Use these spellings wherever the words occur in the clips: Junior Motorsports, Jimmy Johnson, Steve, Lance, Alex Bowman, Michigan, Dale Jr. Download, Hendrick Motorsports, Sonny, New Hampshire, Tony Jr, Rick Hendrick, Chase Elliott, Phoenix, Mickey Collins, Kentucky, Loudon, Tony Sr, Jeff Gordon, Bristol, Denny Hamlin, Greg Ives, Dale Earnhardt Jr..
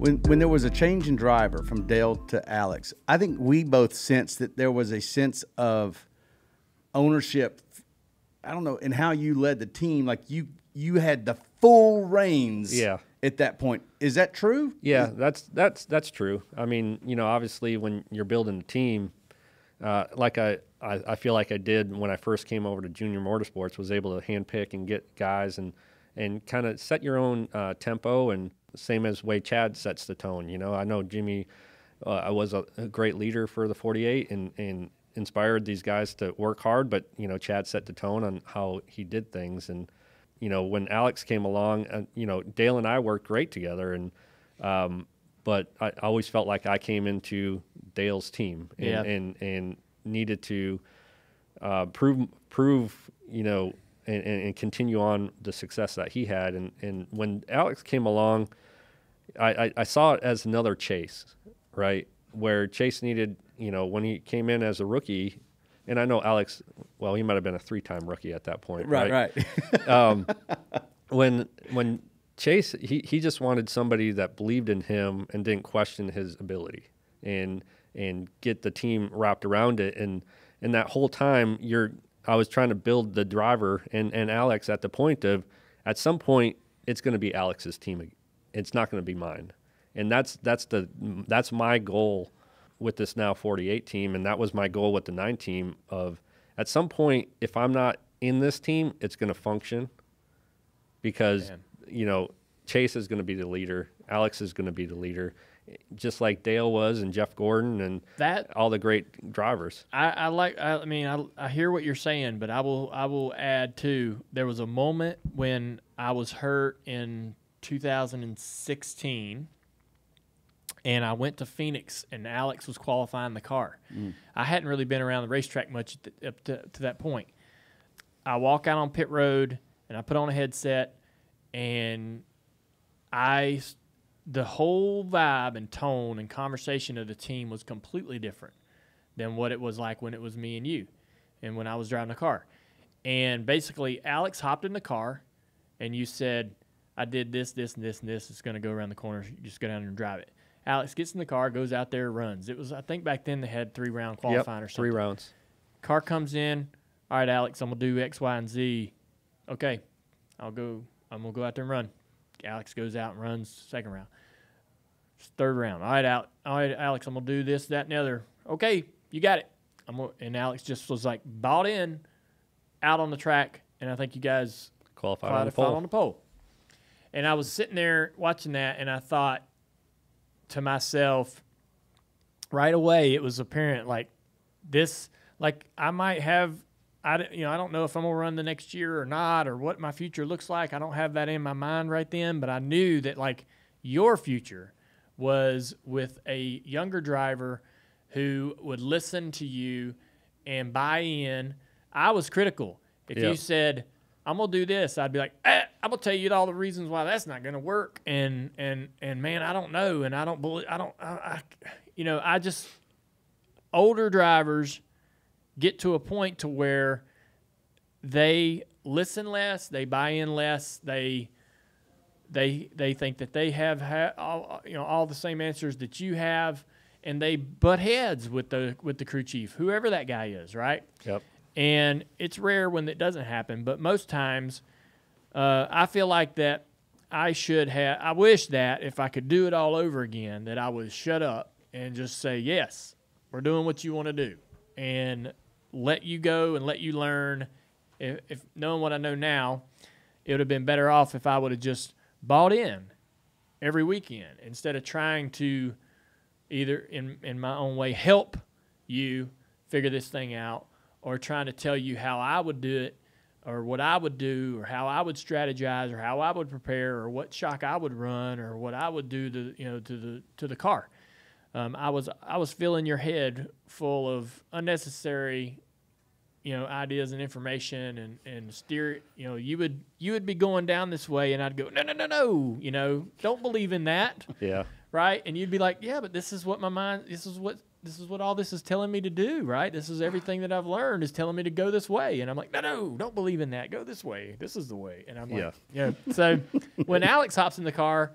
When there was a change in driver from Dale to Alex, I think we both sensed that there was a sense of ownership, I don't know, in how you led the team. Like you had the full reins at that point. Is that true? Yeah, that's true. I mean, you know, obviously when you're building a team, like I feel like I did when I first came over to Junior Motorsports, was able to handpick and get guys and kind of set your own tempo, and same as way Chad sets the tone. You know, I know Jimmy was a great leader for the 48 and inspired these guys to work hard, but, you know, Chad set the tone on how he did things. And, you know, when Alex came along, you know, Dale and I worked great together, and but I always felt like I came into Dale's team and needed to prove, you know, and continue on the success that he had. And when Alex came along, I saw it as another Chase, right, where Chase needed, you know, when he came in as a rookie, and I know Alex, well, he might have been a three-time rookie at that point. Right. When Chase, he just wanted somebody that believed in him and didn't question his ability and get the team wrapped around it. And that whole time, I was trying to build the driver and Alex at the point of, at some point, it's going to be Alex's team. It's not going to be mine. And that's my goal with this now 48 team, and that was my goal with the 9 team of, at some point, if I'm not in this team, it's going to function because, you know, Chase is going to be the leader. Alex is going to be the leader, just like Dale was and Jeff Gordon and all the great drivers. I mean, I hear what you're saying, but I will add too, there was a moment when I was hurt in 2016, and I went to Phoenix, and Alex was qualifying the car. I hadn't really been around the racetrack much up to that point. I walk out on pit road, and I put on a headset, and the whole vibe and tone and conversation of the team was completely different than what it was like when it was me and you and when I was driving the car. And basically, Alex hopped in the car, and you said, I did this, this, and this, and this. It's going to go around the corner. You just go down and drive it. Alex gets in the car, goes out there, runs. It was, I think back then they had 3-round qualifying or something. 3 rounds. Car comes in. All right, Alex, I'm going to do X, Y, and Z. Okay, I'm going to go out there and run. Alex goes out and runs 2nd round. 3rd round. All right, Alex, I'm going to do this, that, and the other. Okay, you got it. And Alex just was like bought in, out on the track, and I think you guys qualified on the pole. And I was sitting there watching that, and I thought to myself, right away, it was apparent, like, this, like, I might have, you know, I don't know if I'm going to run the next year or not, or what my future looks like. I don't have that in my mind right then, but I knew that, like, your future was with a younger driver who would listen to you and buy in. I was critical. If you said, I'm going to do this, I'd be like, I'm going to tell you all the reasons why that's not going to work. And man, I don't know. And I don't believe, you know, I just, older drivers get to a point to where they listen less, they buy in less, they think that they have all the same answers that you have, and they butt heads with the crew chief, whoever that guy is, right? Yep. And it's rare when it doesn't happen, but most times, I feel like that I should have, I wish that if I could do it all over again, that I would shut up and just say, yes, we're doing what you want to do, and let you go and let you learn. If knowing what I know now, it would have been better off if I would have just bought in every weekend instead of trying to either in my own way help you figure this thing out, or trying to tell you how I would do it, or what I would do, or how I would strategize, or how I would prepare, or what shock I would run, or what I would do to the car. I was filling your head full of unnecessary, you know, ideas and information, and steer. You know, you would be going down this way, and I'd go, no, you know, don't believe in that. Yeah. Right. And you'd be like, yeah, but this is what my mind. This is what all this is telling me to do, right? This is everything that I've learned is telling me to go this way. And I'm like, no, don't believe in that. Go this way. This is the way. And I'm like, yeah. So when Alex hops in the car,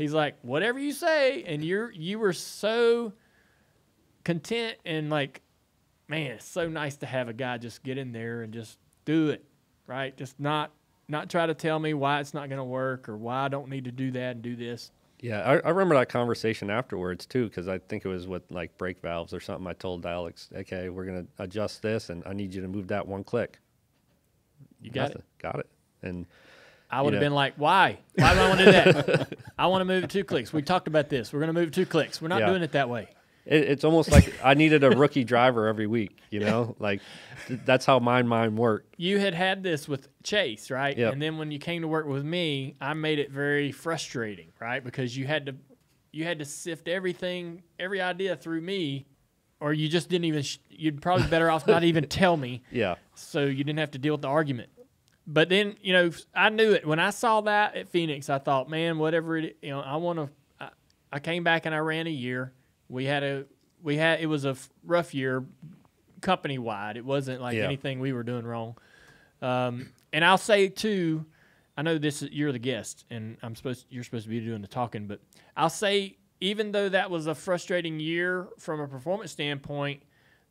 He's like, whatever you say, and you were so content and like, man, it's so nice to have a guy just get in there and just do it, right? Just not try to tell me why it's not going to work or why I don't need to do that and do this. Yeah, I remember that conversation afterwards too, because I think it was with like brake valves or something. I told Alex, okay, we're going to adjust this, and I need you to move that one click. You got it. Got it. And I would have been like, why? Why do I want to do that? I want to move it 2 clicks. We talked about this. We're going to move 2 clicks. We're not doing it that way. It's almost like I needed a rookie driver every week, you know? Like, that's how my mind worked. You had this with Chase, right? Yep. And then when you came to work with me, I made it very frustrating, right? Because you had to sift everything, every idea through me, or you just didn't even – you'd probably better off not even tell me. Yeah. So you didn't have to deal with the argument. But then, you know, I knew it. When I saw that at Phoenix, I thought, man, whatever it, you know, I want to. I came back and I ran a year. It was a rough year, company wide. It wasn't like anything we were doing wrong. And I'll say too, I know this. You're the guest, and you're supposed to be doing the talking. But I'll say, even though that was a frustrating year from a performance standpoint,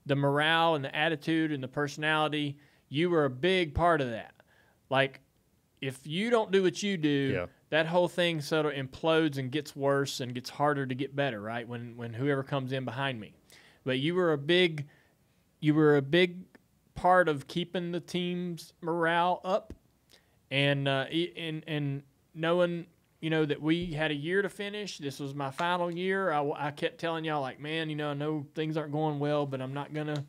the morale and the attitude and the personality, you were a big part of that. Like, if you don't do what you do, that whole thing sort of implodes and gets worse and gets harder to get better, right? When whoever comes in behind me, but you were a big part of keeping the team's morale up, and knowing, you know, that we had a year to finish. This was my final year. I kept telling y'all, like, man, you know, I know things aren't going well, but I'm not gonna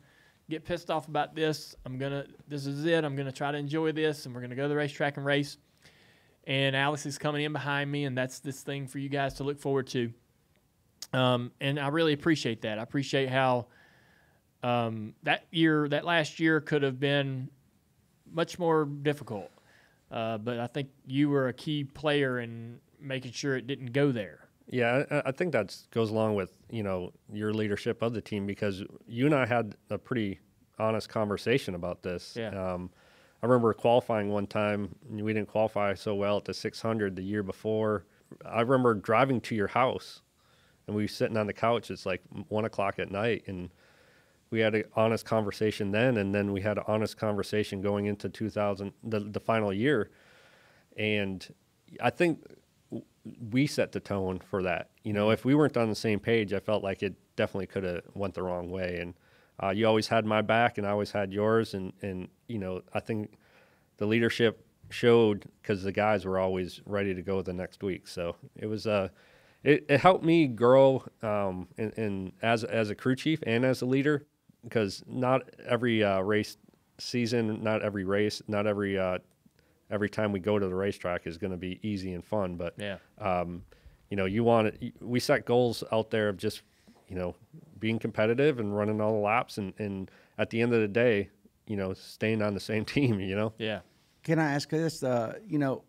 get pissed off about this. This is it. I'm gonna try to enjoy this, and we're gonna go to the racetrack and race. And Alex is coming in behind me, and that's this thing for you guys to look forward to. And I really appreciate that. I appreciate how that last year could have been much more difficult. But I think you were a key player in making sure it didn't go there. Yeah, I think that goes along with, you know, your leadership of the team, because you and I had a pretty honest conversation about this. Yeah. I remember qualifying one time. We didn't qualify so well at the 600 the year before. I remember driving to your house, and we were sitting on the couch. It's like 1 o'clock at night, and we had an honest conversation then, and then we had an honest conversation going into the final year. And I think we set the tone for that. You know, if we weren't on the same page, I felt like it definitely could have went the wrong way. And you always had my back, and I always had yours. And you know, I think the leadership showed, because the guys were always ready to go the next week. So it was it helped me grow as a crew chief and as a leader, because not every race season, not every race, not every every time we go to the racetrack is going to be easy and fun, but you know, we set goals out there of just, you know, being competitive and running all the laps, and at the end of the day, you know, staying on the same team, you know? Yeah. Can I ask this? You know,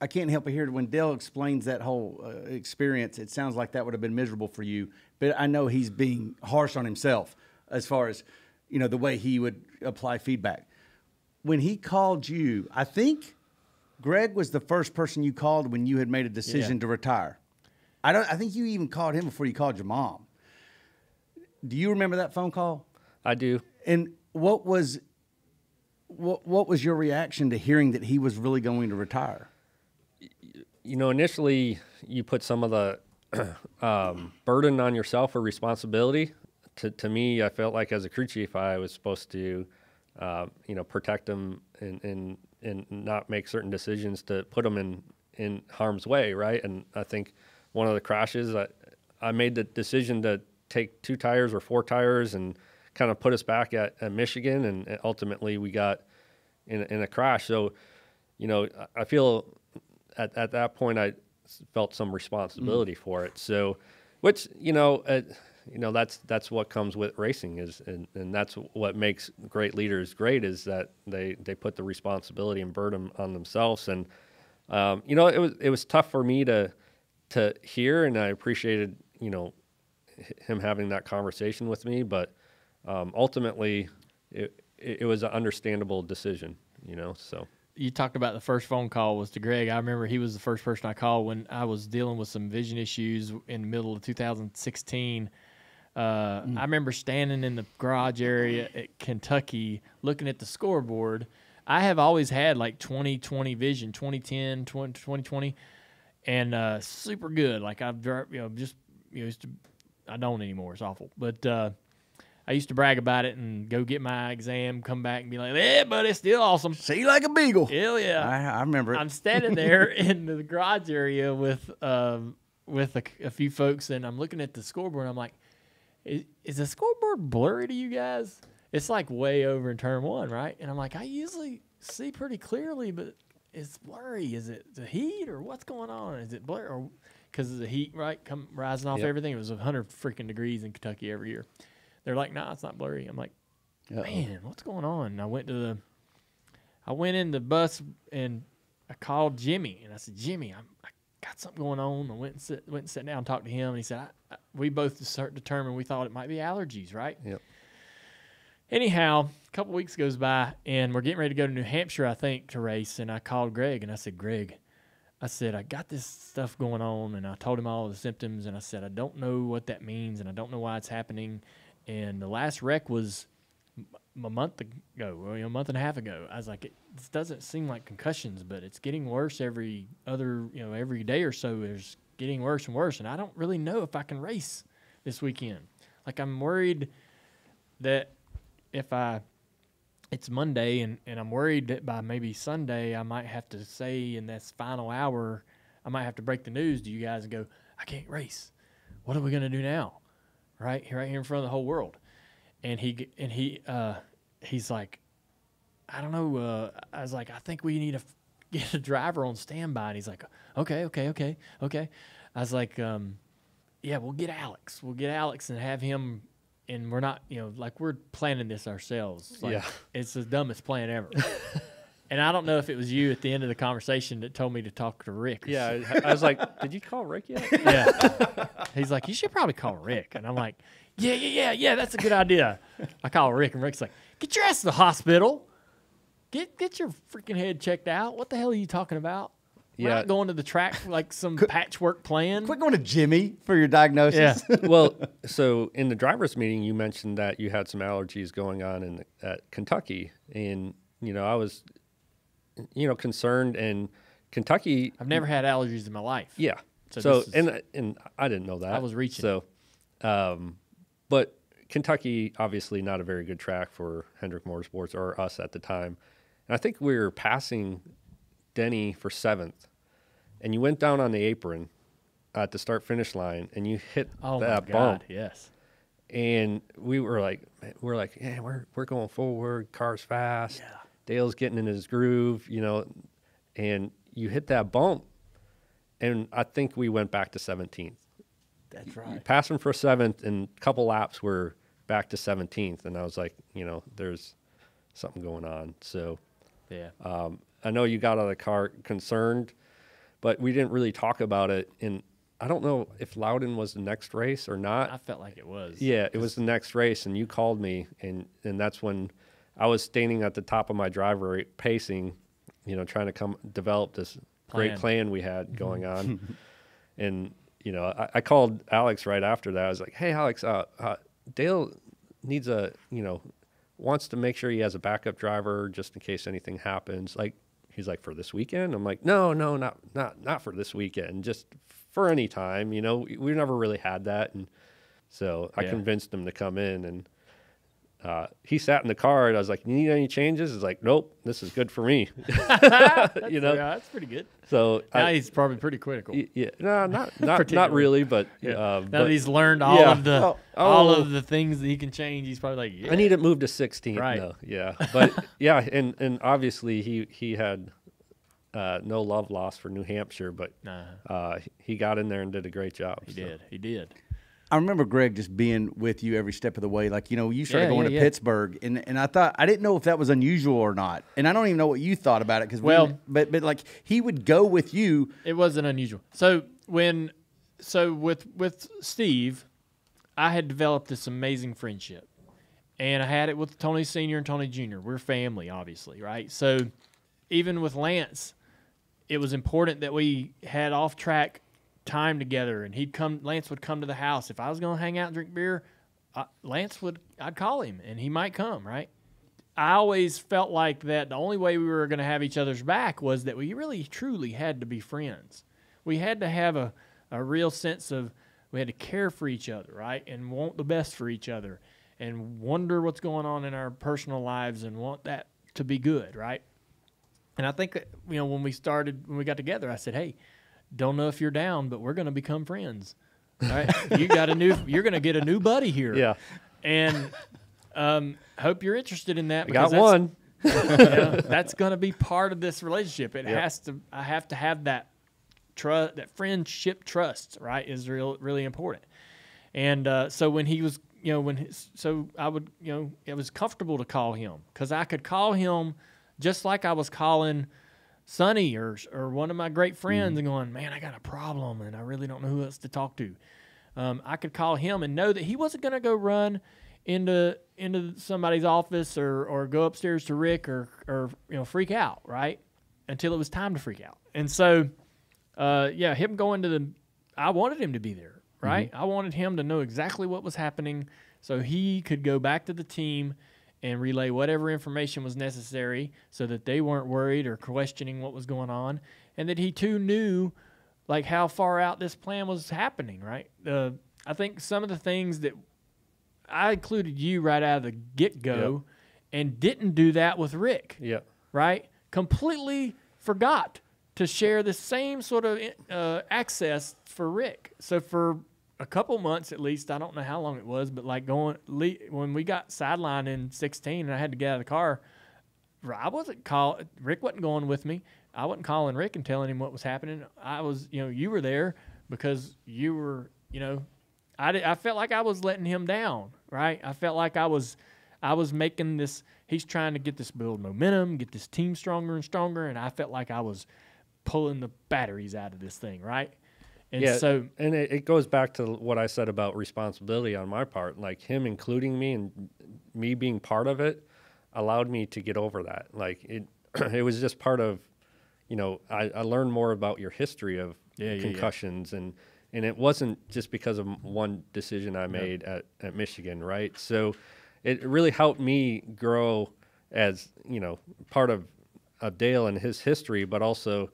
I can't help but hear when Dale explains that whole experience, it sounds like that would have been miserable for you, but I know he's being harsh on himself as far as, you know, the way he would apply feedback. When he called you, I think Greg was the first person you called when you had made a decision to retire. I think you even called him before you called your mom. Do you remember that phone call? I do. And what was your reaction to hearing that he was really going to retire? You know, initially you put some of the burden on yourself or responsibility. To me, I felt like as a crew chief, I was supposed to, you know, protect them and not make certain decisions to put them in harm's way, right? And I think one of the crashes, I made the decision to take 2 tires or 4 tires and kind of put us back at Michigan, and ultimately we got in a crash. So, you know, I feel at that point I felt some responsibility for it. So, which, you know, that's what comes with racing is, and that's what makes great leaders great, is that they put the responsibility and burden on themselves. And you know, it was tough for me to hear, and I appreciated, you know, him having that conversation with me, but ultimately it was an understandable decision, you know. So you talked about the first phone call was to Greg. I remember he was the first person I called when I was dealing with some vision issues in the middle of 2016. I remember standing in the garage area at Kentucky looking at the scoreboard. I have always had like 20/20 vision, 20/10, 20/20, and super good. Like I've, used to, I don't anymore. It's awful, but I used to brag about it and go get my exam, come back and be like, "Yeah, buddy, it's still awesome. See, like a beagle." Hell yeah, I remember it. I'm standing there in the garage area with a few folks, and I'm looking at the scoreboard. And I'm like, "Is the scoreboard blurry to you guys?" It's like way over in turn one, right? And I'm like, I usually see pretty clearly, but it's blurry. Is it the heat or what's going on? Is it blurry? Or because of the heat, right? Come rising off everything. It was 100 freaking degrees in Kentucky every year. They're like, "Nah, it's not blurry." I'm like, man, what's going on? And I went in the bus and I called Jimmy and I said, "Jimmy, I got something going on." I went and sat down and talked to him. And he said, we both determined we thought it might be allergies, right? Yep. Anyhow, a couple weeks goes by, and we're getting ready to go to New Hampshire, I think, to race. And I called Greg, and I said, "Greg," I said, "I got this stuff going on," and I told him all the symptoms. And I said, "I don't know what that means, and I don't know why it's happening. And the last wreck was a month ago, or, you know, a month and a half ago." I was like, "This doesn't seem like concussions, but it's getting worse every day or so. It's getting worse and worse, and I don't really know if I can race this weekend. Like, I'm worried that." It's Monday and I'm worried that by maybe Sunday I might have to say in this final hour, I might have to break the news to you guys and go, "I can't race. What are we going to do now?" Right here in front of the whole world. And he's like, "I don't know." I was like, "I think we need to get a driver on standby." And he's like, okay. I was like, "Yeah, we'll get Alex and have him." And we're not, like, we're planning this ourselves. Like, yeah. It's the dumbest plan ever. And I don't know if it was you at the end of the conversation that told me to talk to Rick. Yeah, I was like, "Did you call Rick yet?" Yeah. He's like, "You should probably call Rick." And I'm like, yeah, that's a good idea. I call Rick, and Rick's like, "Get your ass to the hospital. Get your freaking head checked out. What the hell are you talking about? We're not going to the track like some patchwork plan. Quit going to Jimmy for your diagnosis." Yeah. Well, so in the driver's meeting, you mentioned that you had some allergies going on at Kentucky. And, I was, concerned. And Kentucky, I've never had allergies in my life. Yeah. So I didn't know that. I was reaching. So, but Kentucky, obviously not a very good track for Hendrick Motorsports or us at the time. And I think we were passing Denny for 7th, and you went down on the apron at the start-finish line, and you hit that bump. Yes, and we were like, "Yeah, we're going forward. Car's fast. Yeah. Dale's getting in his groove, And you hit that bump, and I think we went back to 17th. That's right. You passed him for 7th, and a couple laps were back to 17th, and I was like, there's something going on. So, yeah. I know you got out of the car concerned, but we didn't really talk about it. And I don't know if Loudon was the next race or not. I felt like it was. Yeah, it was the next race, and you called me, and that's when I was standing at the top of my driveway pacing, trying to develop this great plan we had going on. And, I called Alex right after that. I was like, "Hey, Alex, Dale needs a, wants to make sure he has a backup driver just in case anything happens." Like, he's like, "For this weekend?" I'm like, no, not for this weekend, just for any time. We never really had that. And so I convinced him to come in, and he sat in the car, and I was like, "You need any changes?" He's like, "Nope, this is good for me." That's pretty good. So now he's probably pretty critical. Yeah, no, not really, but now that he's learned all of the all of the things that he can change, he's probably like, "I need it moved to 16th." Right? No, yeah, but yeah, and obviously he had no love lost for New Hampshire, but he got in there and did a great job. He did. I remember Greg just being with you every step of the way. Like, you started going to Pittsburgh, and I thought, I didn't know if that was unusual or not. And I don't even know what you thought about it. But like, he would go with you. It wasn't unusual. So with Steve, I had developed this amazing friendship, and I had it with Tony Sr. and Tony Jr. We're family, obviously. Right. So even with Lance, it was important that we had off-track time together, and he'd come. Lance would come to the house. If I was going to hang out and drink beer, I'd call him, and he might come, right? I always felt like that the only way we were going to have each other's back was that we really, truly had to be friends. We had to have a real sense of we had to care for each other, right, and want the best for each other and wonder what's going on in our personal lives and want that to be good, right? And I think, you know, when we got together, I said, hey, don't know if you're down, but we're going to become friends. All right? You're going to get a new buddy here. Yeah. And hope you're interested in that. Because that's one. Yeah, that's going to be part of this relationship. It has to, I have to have that trust, that friendship trust, right, is really important. And so when he was, you know, so I would, you know, it was comfortable to call him because I could call him just like I was calling Sonny or one of my great friends and going, man, I got a problem and I really don't know who else to talk to. I could call him and know that he wasn't going to go run into somebody's office or go upstairs to Rick or you know, freak out, right, until it was time to freak out. And so, yeah, him going to the – I wanted him to be there, right? I wanted him to know exactly what was happening so he could go back to the team and relay whatever information was necessary so that they weren't worried or questioning what was going on, and that he too knew, like, how far out this plan was happening, right? I think some of the things that I included you right out of the get-go and didn't do that with Rick, right? Completely forgot to share the same sort of access for Rick. So for a couple months at least, I don't know how long it was, but like when we got sidelined in 16 and I had to get out of the car, I wasn't calling, Rick wasn't going with me. I wasn't calling Rick and telling him what was happening. I was, you know, you were there because you were, you know, I felt like I was letting him down, right? I felt like I was making this, he's trying to get this build momentum, get this team stronger and stronger, and I felt like I was pulling the batteries out of this thing, right? And so, and it goes back to what I said about responsibility on my part. Like him including me and me being part of it allowed me to get over that. Like it was just part of, you know, I learned more about your history of concussions and it wasn't just because of one decision I made at Michigan, right? So it really helped me grow as, you know, part of Dale and his history, but also,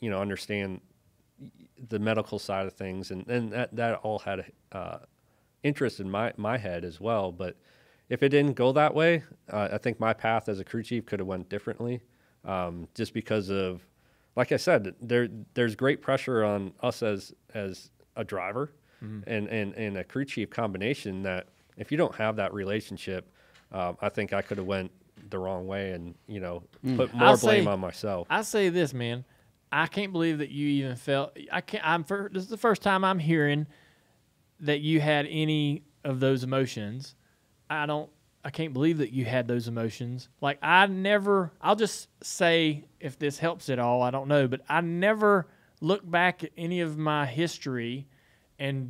you know, understand the medical side of things, and that all had interest in my head as well. But if it didn't go that way, I think my path as a crew chief could have went differently, just because of, like I said, there's great pressure on us as a driver and a crew chief combination that if you don't have that relationship, I think I could have went the wrong way and, you know, put more blame on myself. I say this, man. I can't believe that you even felt – this is the first time I'm hearing that you had any of those emotions. I can't believe that you had those emotions. Like I never – I'll just say if this helps at all, I don't know, but I never look back at any of my history and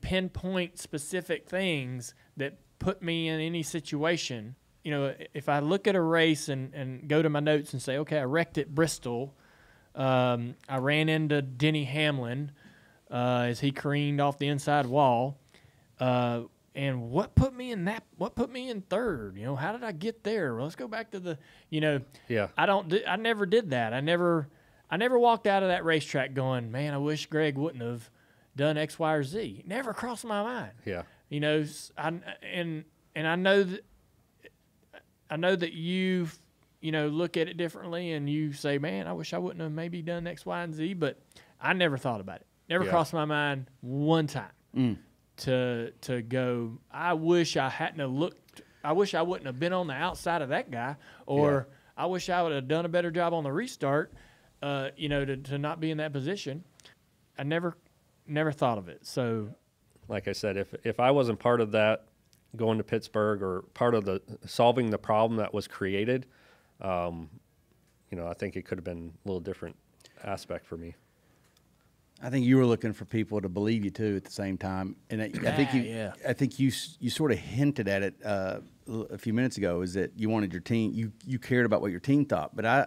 pinpoint specific things that put me in any situation. You know, if I look at a race and go to my notes and say, okay, I wrecked at Bristol – I ran into Denny Hamlin as he careened off the inside wall. And what put me in that? What put me in third? You know, how did I get there? Well, let's go back to the. You know, I never did that. I never walked out of that racetrack going, man, I wish Greg wouldn't have done X, Y, or Z. It never crossed my mind. Yeah. You know, and I know that you've. You know, look at it differently, and you say, man, I wish I wouldn't have maybe done X, Y, and Z, but I never thought about it. Never crossed my mind one time to go, I wish I hadn't have looked. I wish I wouldn't have been on the outside of that guy, or I wish I would have done a better job on the restart, you know, to not be in that position. I never thought of it. So, like I said, if I wasn't part of that going to Pittsburgh or part of the solving the problem that was created – you know, I think it could have been a little different aspect for me. I think you were looking for people to believe you too at the same time, and I think you sort of hinted at it a few minutes ago. Is that you wanted your team? You cared about what your team thought, but I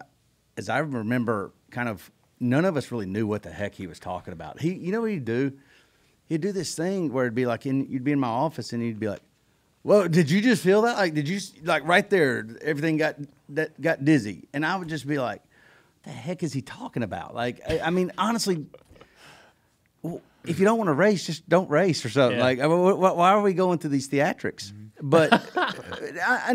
is I remember kind of none of us really knew what the heck he was talking about. He, you know what he'd do? He'd do this thing where it'd be like, you'd be in my office and he'd be like, well, did you just feel that? Like, did you, like right there, everything got dizzy. And I would just be like, what the heck is he talking about? Like, I mean, honestly, if you don't want to race, just don't race or something. Yeah. Like, why are we going through these theatrics? Mm-hmm. But,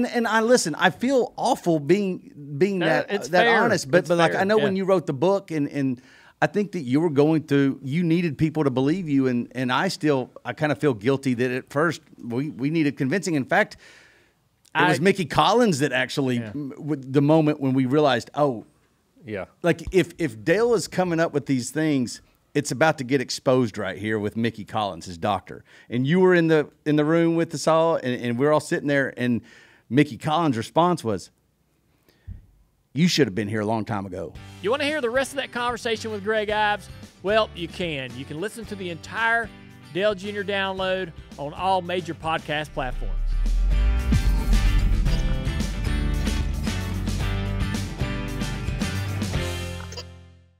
and I listen, I feel awful being that honest. But like, I know when you wrote the book and I think that you were going through, you needed people to believe you, and I kind of feel guilty that at first we needed convincing. In fact, it was Mickey Collins that actually, the moment when we realized, oh, yeah, like if Dale is coming up with these things, it's about to get exposed right here with Mickey Collins, his doctor. And you were in the room with us all, and we're all sitting there, and Mickey Collins' response was, you should have been here a long time ago. You want to hear the rest of that conversation with Greg Ives? Well, you can. You can listen to the entire Dale Jr. Download on all major podcast platforms.